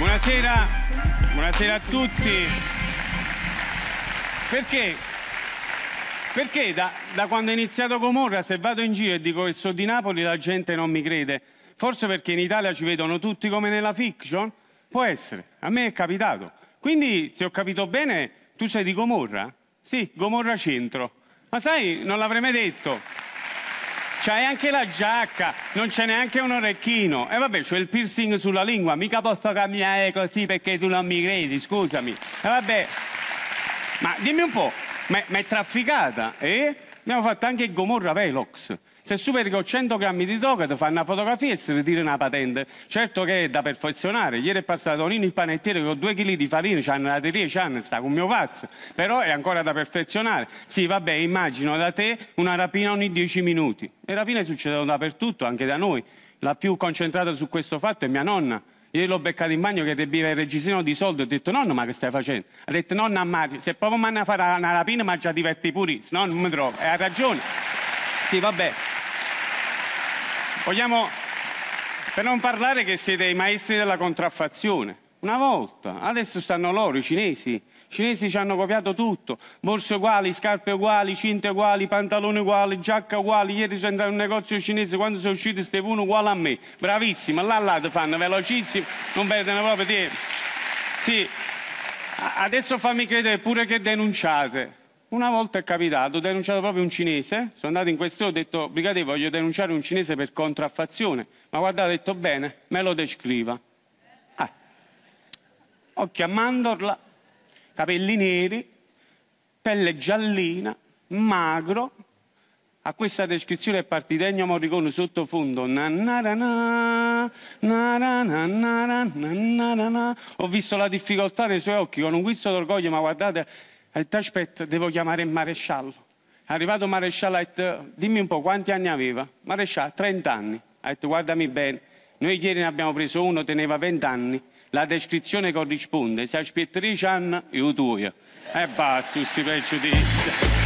Buonasera, buonasera a tutti. Perché da quando è iniziato Gomorra, se vado in giro e dico che sono di Napoli, la gente non mi crede. Forse perché in Italia ci vedono tutti come nella fiction? Può essere, a me è capitato. Quindi, se ho capito bene, tu sei di Gomorra? Sì, Gomorra Centro. Ma sai, non l'avrei mai detto. C'hai anche la giacca, non c'è neanche un orecchino. E vabbè, c'ho il piercing sulla lingua, mica posso camminare così perché tu non mi credi, scusami. E vabbè, ma dimmi un po'. Ma è trafficata, eh? Abbiamo fatto anche Gomorra Velox. Se superi con 100 grammi di droga ti fanno una fotografia e si ritira una patente. Certo che è da perfezionare. Ieri è passato Nino il panettiere con 2 kg di farina, c'hanno la teoria, sta con mio pazzo. Però è ancora da perfezionare. Sì, vabbè, immagino da te una rapina ogni 10 minuti. Le rapine succedono dappertutto, anche da noi. La più concentrata su questo fatto è mia nonna. Ieri l'ho beccato in bagno che beveva il reggiseno di soldi, ho detto nonno, ma che stai facendo? Ha detto nonna a Mario, se proprio mi hanno fatto una rapina ma già diverti pure, se no non mi trovo. E ha ragione. Sì, vabbè. Vogliamo, per non parlare che siete i maestri della contraffazione. Una volta, adesso stanno loro, i cinesi. I cinesi ci hanno copiato tutto. Borse uguali, scarpe uguali, cinte uguali, pantaloni uguali, giacca uguali. Ieri sono entrato in un negozio cinese, quando sono uscito Stefano uguale a me. Bravissimo, là ti fanno velocissimo, non perdono proprio tempo. Sì, adesso fammi credere pure che denunciate. Una volta è capitato, ho denunciato proprio un cinese, sono andato in questione, ho detto, brigadiere, voglio denunciare un cinese per contraffazione, ma guardate, ho detto bene, me lo descriva. Ah, occhi a mandorla, capelli neri, pelle giallina, magro, a questa descrizione è partito Ennio Morricone sottofondo, ho visto la difficoltà nei suoi occhi con un guizzo d'orgoglio, ma guardate, ha detto, aspetta, devo chiamare il maresciallo. È arrivato il maresciallo, ha detto, dimmi un po', quanti anni aveva? Maresciallo, 30 anni. Ha detto, guardami bene, noi ieri ne abbiamo preso uno, teneva 20 anni, la descrizione corrisponde, se aspetti 10 anni, io tuo. E basta, si pregiudizia.